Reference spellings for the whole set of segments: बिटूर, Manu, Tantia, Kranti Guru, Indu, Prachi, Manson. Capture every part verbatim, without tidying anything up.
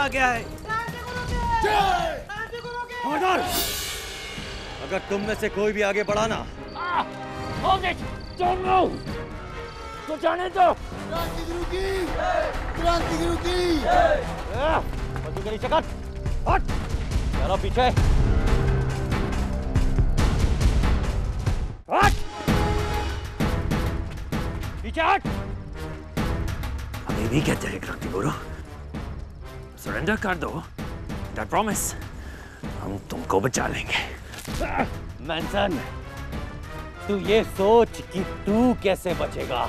आ गया है। ऑर्डर! अगर तुम में से कोई भी आगे बढ़ा ना तो जाने दो। क्रांति गुरु की क्रांति गुरु की बंदूक के नीचे काट, हट जरा पीछे हट पीछे हट। अभी भी कहते हैं क्रांति गुरु सरेंडर कर दो, दैट प्रॉमिस हम तुमको बचा लेंगे। मैनसन तू ये सोच कि तू कैसे बचेगा।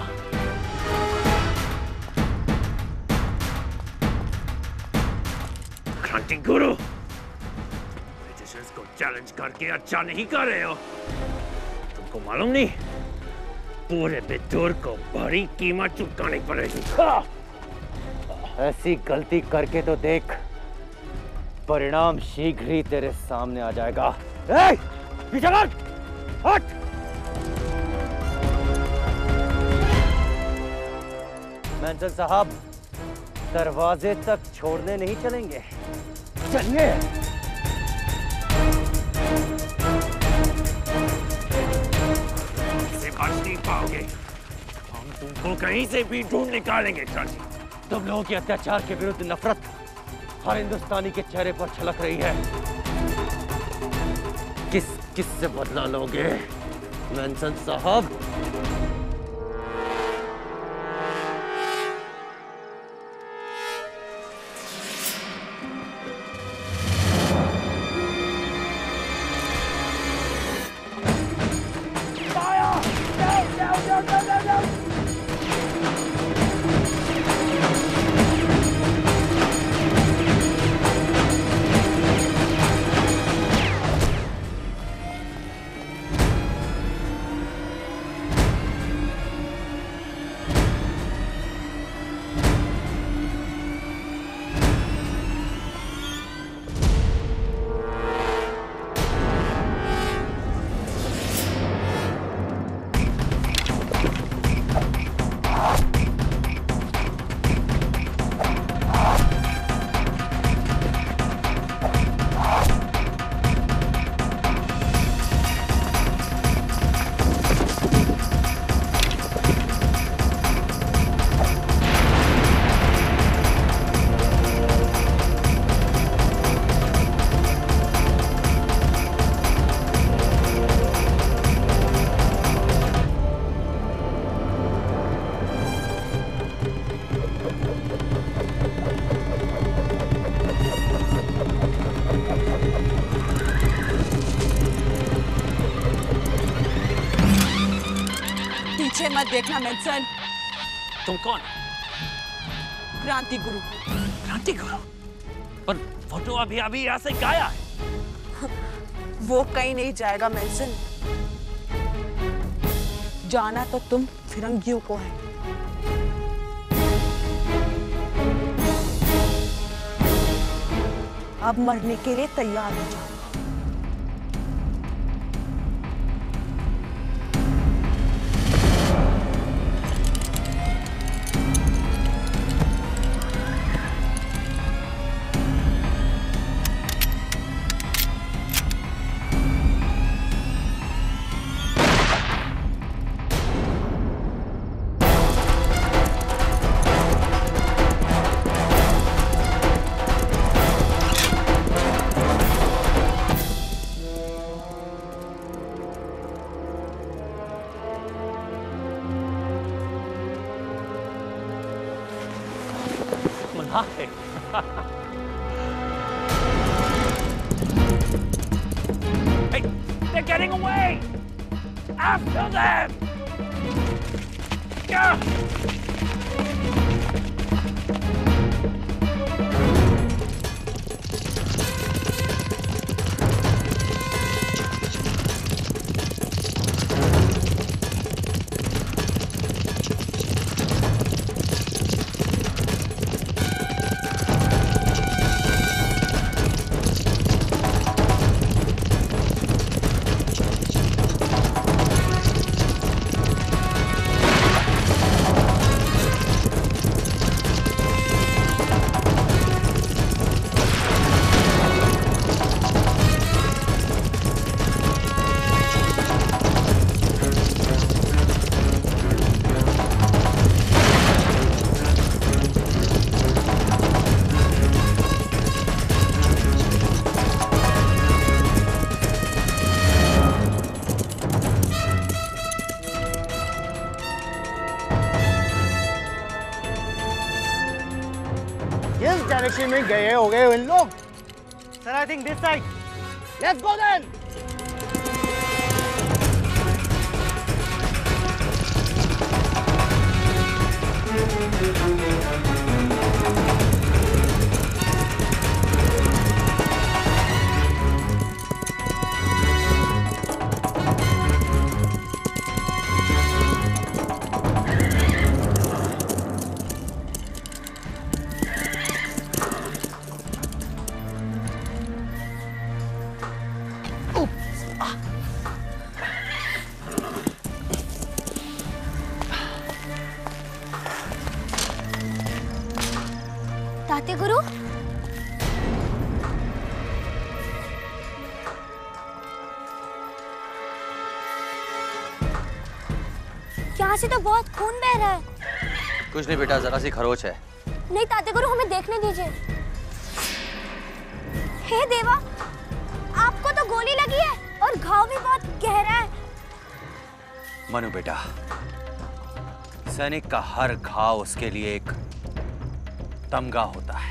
क्रांति गुरु मैजिशियंस को चैलेंज करके अच्छा नहीं कर रहे हो। तुमको मालूम नहीं पूरे बेदूर को बड़ी कीमत चुकानी पड़ेगी। ऐसी गलती करके तो देख, परिणाम शीघ्र ही तेरे सामने आ जाएगा। ए, पीछे हट, हट। मैनसन साहब दरवाजे तक छोड़ने नहीं चलेंगे, चलिए। इसे बच नहीं पाओगे, हम तुमको कहीं से भी ढूंढ निकालेंगे। तुम लोगों के अत्याचार के विरुद्ध नफरत हर हिंदुस्तानी के चेहरे पर छलक रही है। किस किस से बदला लोगे मैनसन साहब? मत देखना मैनसन। तुम कौन? क्रांति गुरु। क्रांति गुरु? पर वो तो अभी अभी यहाँ से गाया है। वो कहीं नहीं जाएगा मैनसन। जाना तो तुम फिरंगियों को है। अब मरने के लिए तैयार हो जाओ। Hey, they're getting away! After them! Yeah. उसी में गए हो गए इन लोग। Sir I think this side. Let's go then. Kranti Guru? यहाँ से तो बहुत खून बह रहा है। कुछ नहीं बेटा, जरा सी खरोच है। नहीं ताते गुरु, हमें देखने दीजिए। हे देवा, आपको तो गोली लगी है और घाव भी बहुत गहरा है। मनु बेटा, सैनिक का हर घाव उसके लिए एक तमगा होता है।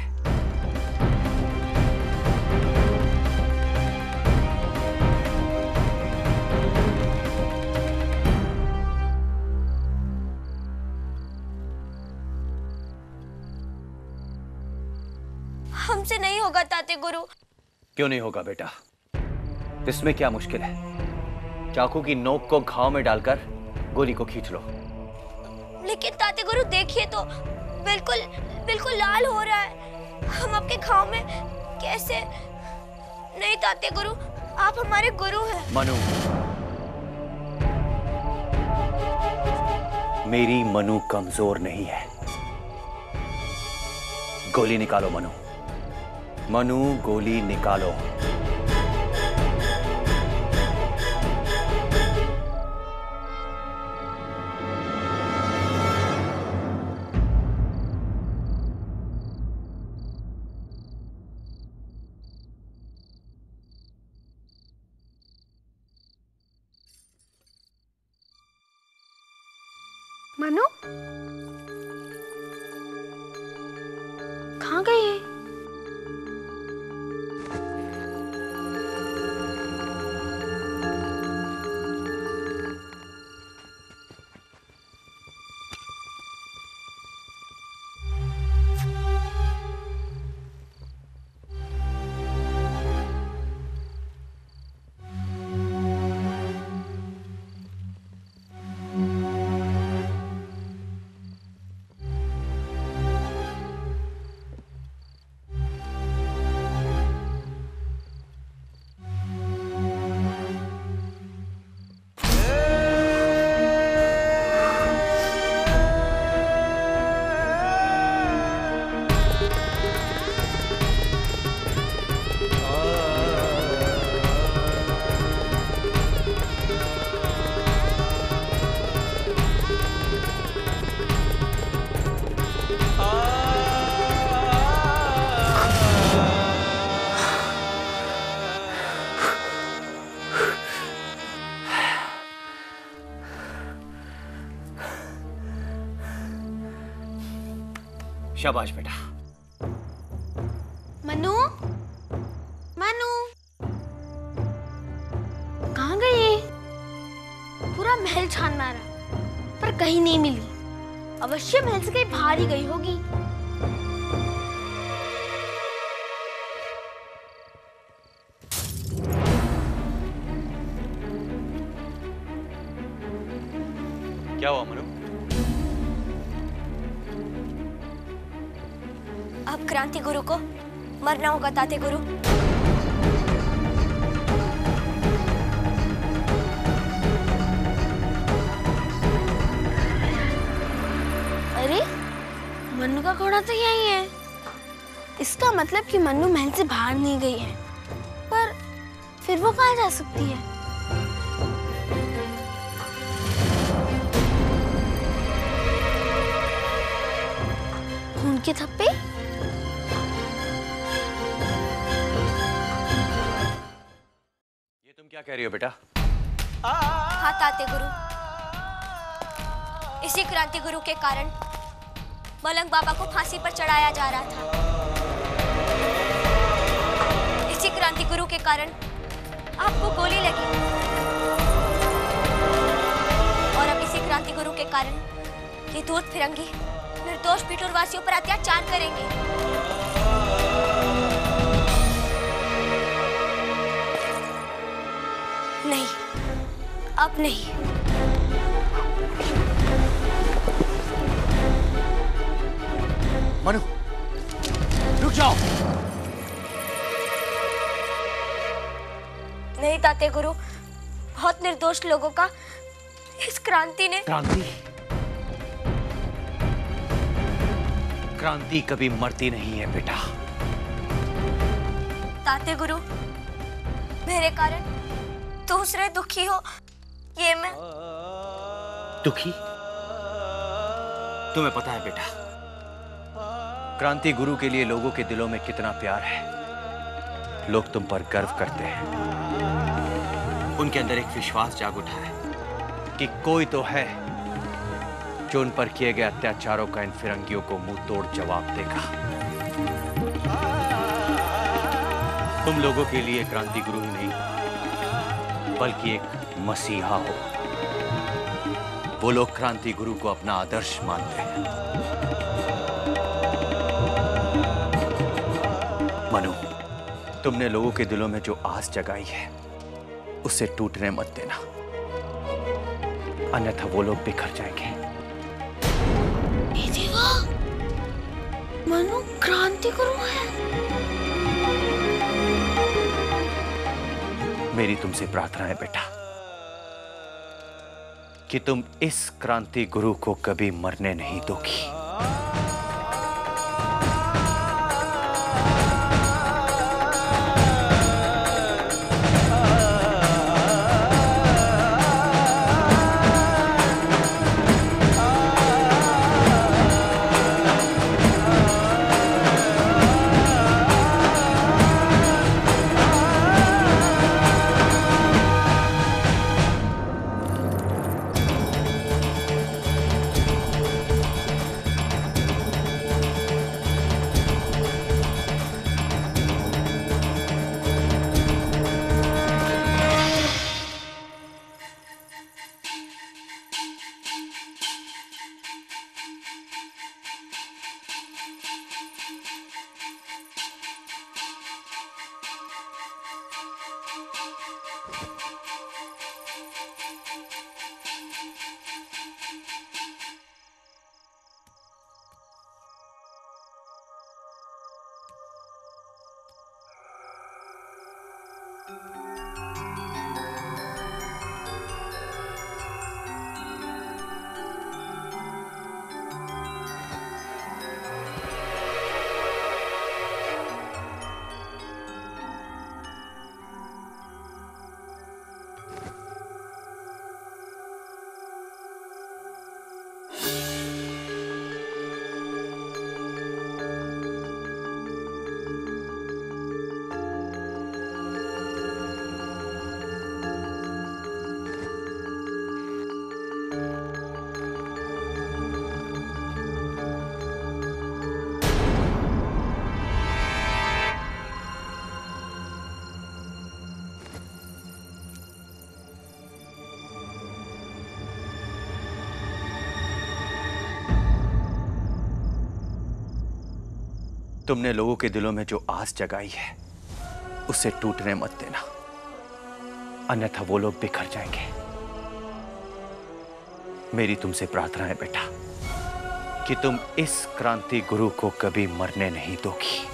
हमसे नहीं होगा ताते गुरु। क्यों नहीं होगा बेटा, इसमें क्या मुश्किल है? चाकू की नोक को घाव में डालकर गोली को खींच लो। लेकिन ताते गुरु देखिए तो, बिल्कुल बिल्कुल लाल हो रहा है। हम आपके घाव में कैसे? नहीं ताते गुरु, आप हमारे गुरु हैं। मनु, मेरी मनु कमजोर नहीं है। गोली निकालो मनु, मनु गोली निकालो। मनु कहाँ गई है? शाबाश बेटा। मनु, मनु कहाँ गई? पूरा महल छान मारा पर कहीं नहीं मिली। अवश्य महल से कहीं बाहर ही गई होगी। क्या हुआ मनु? अब क्रांति गुरु को मरना होगा ताते गुरु। अरे, मनु का घोड़ा तो यही है। इसका मतलब कि मनु महल से बाहर नहीं गई है। पर फिर वो कहाँ जा सकती है? खून के थप्पे? क्या कह रही हो बेटा? हाँ ताते गुरु, इसी क्रांति गुरु के कारण मलंग बाबा को फांसी पर चढ़ाया जा रहा था। उसी क्रांति गुरु के कारण आपको गोली लगी और अब इसी क्रांति गुरु के कारण ये दूध फिरंगी निर्दोष बिटूरवासियों पर अत्याचार करेंगे। नहीं, अब नहीं। मनु, रुक जाओ। नहीं ताते गुरु, बहुत निर्दोष लोगों का इस क्रांति ने। क्रांति? क्रांति कभी मरती नहीं है बेटा। ताते गुरु, मेरे कारण दूसरे दुखी हो, ये मैं दुखी? तुम्हें पता है बेटा, क्रांति गुरु के लिए लोगों के दिलों में कितना प्यार है। लोग तुम पर गर्व करते हैं। उनके अंदर एक विश्वास जाग उठा है कि कोई तो है जो उन पर किए गए अत्याचारों का इन फिरंगियों को मुंह तोड़ जवाब देगा। तुम लोगों के लिए क्रांति गुरु नहीं बल्कि एक मसीहा हो। वो लोग क्रांति गुरु को अपना आदर्श मानते हैं। मनु, तुमने लोगों के दिलों में जो आस जगाई है उसे टूटने मत देना, अन्यथा वो लोग बिखर जाएंगे। देवा, मनु क्रांति गुरु है। मेरी तुमसे प्रार्थना है बेटा कि तुम इस क्रांति गुरु को कभी मरने नहीं दोगी। तुमने लोगों के दिलों में जो आस जगाई है उसे टूटने मत देना, अन्यथा वो लोग बिखर जाएंगे। मेरी तुमसे प्रार्थना है बेटा कि तुम इस क्रांति गुरु को कभी मरने नहीं दोगी।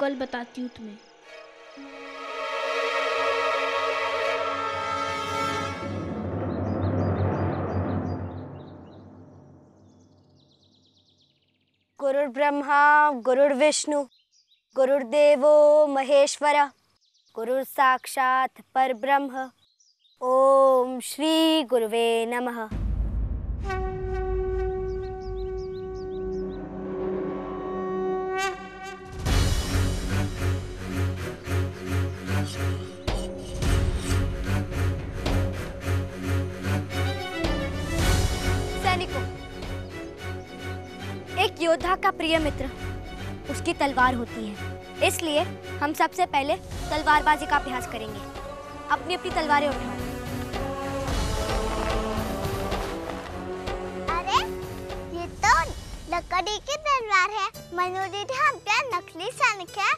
कल बताती हूँ तुम्हें। गुरुर् ब्रह्मा गुरुर् विष्णु गुरुर्देवो महेश्वरा गुरुर् साक्षात् परब्रह्म ओम श्री गुरुवे नमः। सैनिकों, योद्धा का प्रिय मित्र उसकी तलवार होती है, इसलिए हम सबसे पहले तलवारबाजी का अभ्यास करेंगे। अपनी अपनी तलवारें उठाओ। अरे ये तो लकड़ी की तलवार है। मनु दीदी, हम क्या नकली सैनिक है?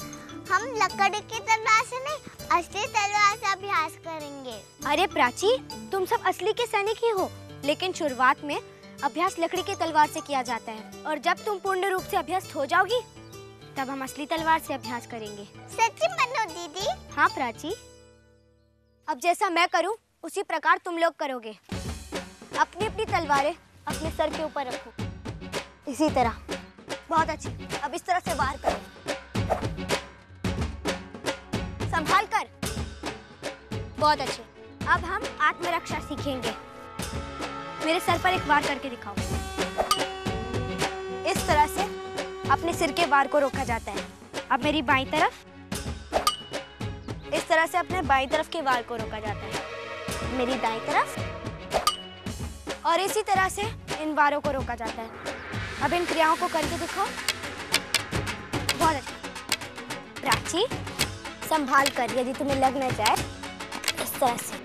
हम लकड़ी की तलवार से नहीं, असली तलवार से अभ्यास करेंगे। अरे प्राची, तुम सब असली के सैनिक ही हो, लेकिन शुरुआत में अभ्यास लकड़ी की तलवार से किया जाता है, और जब तुम पूर्ण रूप से अभ्यस्त हो जाओगी तब हम असली तलवार से अभ्यास करेंगे। सच्ची मनु दीदी? हाँ प्राची। अब जैसा मैं करूं उसी प्रकार तुम लोग करोगे। अपनी अपनी तलवारें अपने सर के ऊपर रखो, इसी तरह। बहुत अच्छी। अब इस तरह से वार करो, संभाल कर। बहुत अच्छे। अब हम आत्मरक्षा सीखेंगे। मेरे सर पर एक वार करके दिखाओ। इस तरह से अपने सिर के वार को रोका जाता है। अब मेरी बाईं तरफ। इस तरह से अपने बाईं तरफ के वार को रोका जाता है। मेरी दाईं तरफ। और इसी तरह से इन वारों को रोका जाता है। अब इन क्रियाओं को करके दिखाओ। बहुत अच्छा। प्राची, संभाल कर, यदि तुम्हें लग न जाए। इस तरह से।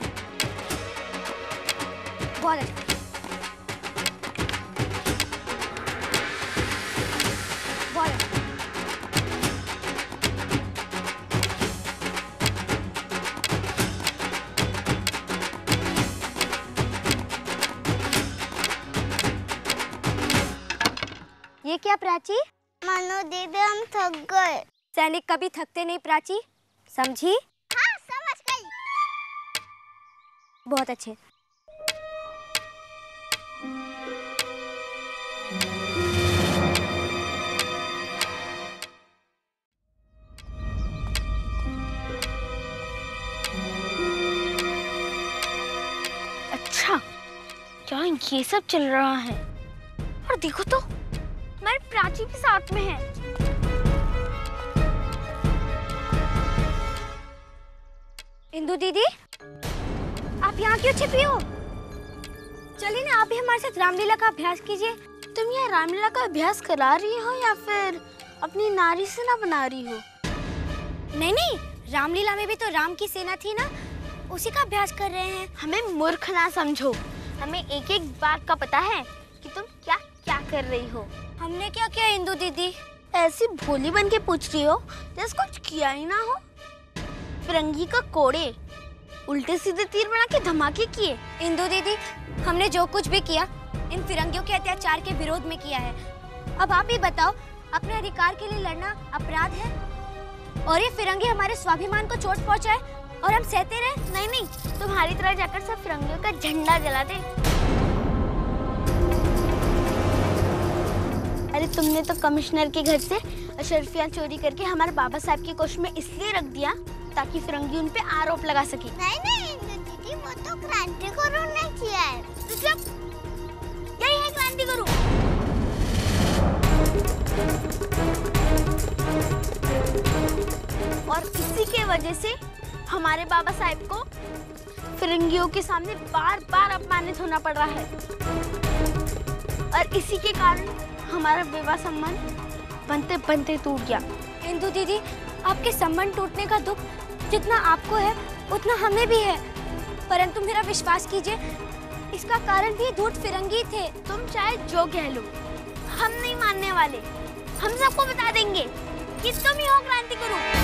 बहुत अच्छा। ये क्या प्राची? मनु दीदी, हम थक गए। सैनिक कभी थकते नहीं प्राची, समझी? हाँ, समझ गई। बहुत अच्छे। अच्छा, क्या ये सब चल रहा है? और देखो तो, मैं प्राची भी साथ में है। इंदु दीदी, आप यहाँ क्यों छिपी हो? चलिए ना, आप भी हमारे साथ रामलीला का अभ्यास कीजिए। तुम यहाँ रामलीला का अभ्यास करा रही हो या फिर अपनी नारी सेना बना रही हो? नहीं नहीं, रामलीला में भी तो राम की सेना थी ना, उसी का अभ्यास कर रहे हैं। हमें मूर्ख ना समझो, हमें एक एक बात का पता है कि तुम क्या क्या कर रही हो। हमने क्या किया इंदु दीदी? ऐसी भोली बन के पूछ रही हो जैसे कुछ किया ही ना हो। फिरंगी का कोड़े, उल्टे सीधे तीर बना के धमाके किए। इंदु दीदी, हमने जो कुछ भी किया इन फिरंगियों के अत्याचार के विरोध में किया है। अब आप ही बताओ, अपने अधिकार के लिए लड़ना अपराध है? और ये फिरंगी हमारे स्वाभिमान को चोट पहुँचाए और हम सहते रहे? नहीं नहीं, तुम्हारी तरह जाकर सब फिरंगियों का झंडा जला दे। अरे तुमने तो कमिश्नर के घर से अशर्फियाँ चोरी करके हमारे बाबा साहब की कोष में इसलिए रख दिया ताकि फिरंगी उन पे आरोप लगा सके। नहीं नहीं इंदु दीदी, वो तो क्रांति गुरु ने किया है। तो जब यही है क्रांति गुरु। और इसी के वजह से हमारे बाबा साहब को फिरंगियों के सामने बार बार अपमानित होना पड़ रहा है, और इसी के कारण हमारा विवाह संबंध बनते बनते टूट गया। इंदु दीदी, आपके संबंध टूटने का दुख जितना आपको है उतना हमें भी है, परंतु मेरा विश्वास कीजिए, इसका कारण भी झूठ फिरंगी थे। तुम चाहे जो कह लो, हम नहीं मानने वाले। हम सबको बता देंगे कि तुम ही हो क्रांति गुरु।